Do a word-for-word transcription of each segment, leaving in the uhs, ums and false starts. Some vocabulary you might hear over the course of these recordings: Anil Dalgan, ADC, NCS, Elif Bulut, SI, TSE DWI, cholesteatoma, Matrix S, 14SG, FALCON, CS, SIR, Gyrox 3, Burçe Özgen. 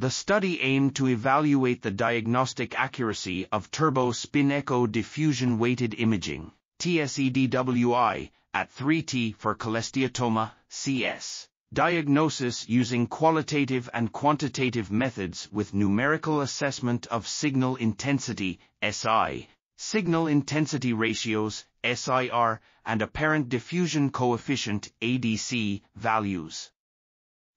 The study aimed to evaluate the diagnostic accuracy of turbo spin echo diffusion weighted imaging, T S E D W I, at three T for cholesteatoma, C S. Diagnosis using qualitative and quantitative methods with numerical assessment of signal intensity, S I, signal intensity ratios, S I R, and apparent diffusion coefficient, A D C, values.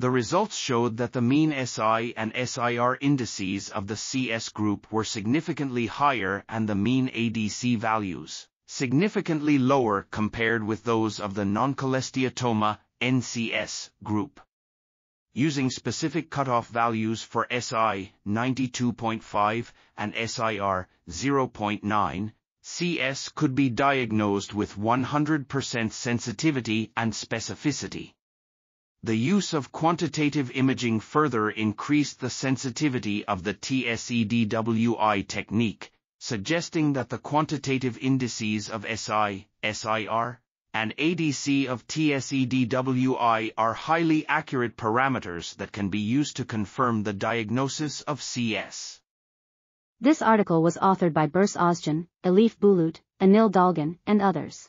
The results showed that the mean S I and S I R indices of the C S group were significantly higher and the mean A D C values significantly lower compared with those of the non-cholesteatoma, N C S group. Using specific cutoff values for S I ninety-two point five and S I R zero point nine, C S could be diagnosed with one hundred percent sensitivity and specificity. The use of quantitative imaging further increased the sensitivity of the T S E D W I technique, suggesting that the quantitative indices of S I, S I R, and A D C of T S E D W I are highly accurate parameters that can be used to confirm the diagnosis of C S. This article was authored by Burçe Özgen, Elif Bulut, Anil Dalgan, and others.